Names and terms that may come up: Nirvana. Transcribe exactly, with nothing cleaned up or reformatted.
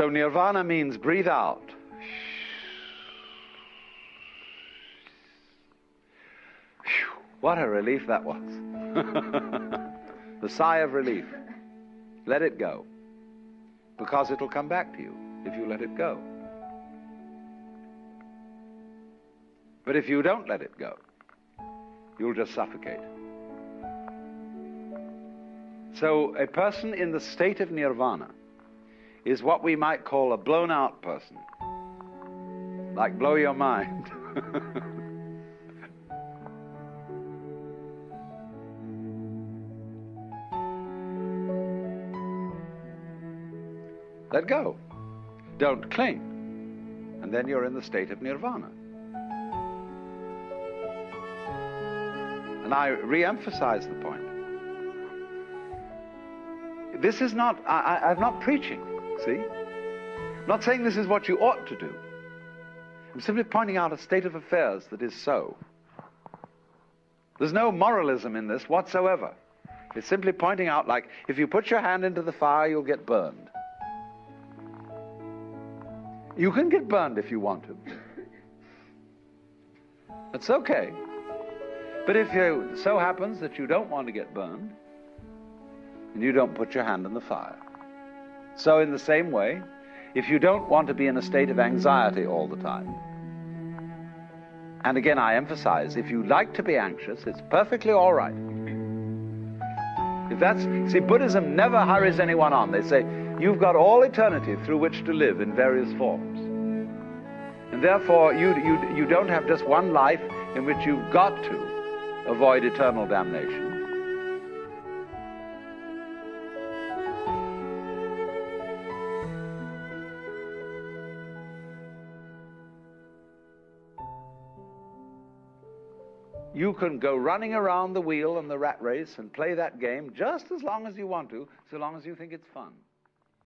So nirvana means breathe out. What a relief that was. The sigh of relief. Let it go. Because it'll come back to you if you let it go. But if you don't let it go, you'll just suffocate. So a person in the state of nirvana is what we might call a blown out person. Like blow your mind. Let go. Don't cling. And then you're in the state of nirvana. And I re-emphasize the point. This is not, I, I, I'm not preaching, see? I'm not saying this is what you ought to do. I'm simply pointing out a state of affairs that is so. There's no moralism in this whatsoever. It's simply pointing out, like, if you put your hand into the fire, you'll get burned. You can get burned if you want to. That's okay. But if you, so happens that you don't want to get burned, and you don't put your hand in the fire. So in the same way, if you don't want to be in a state of anxiety all the time, and again I emphasize, if you like to be anxious, it's perfectly all right. If that's, see, Buddhism never hurries anyone on. They say, you've got all eternity through which to live in various forms. And therefore, you, you, you don't have just one life in which you've got to avoid eternal damnation. You can go running around the wheel and the rat race and play that game just as long as you want to, so long as you think it's fun.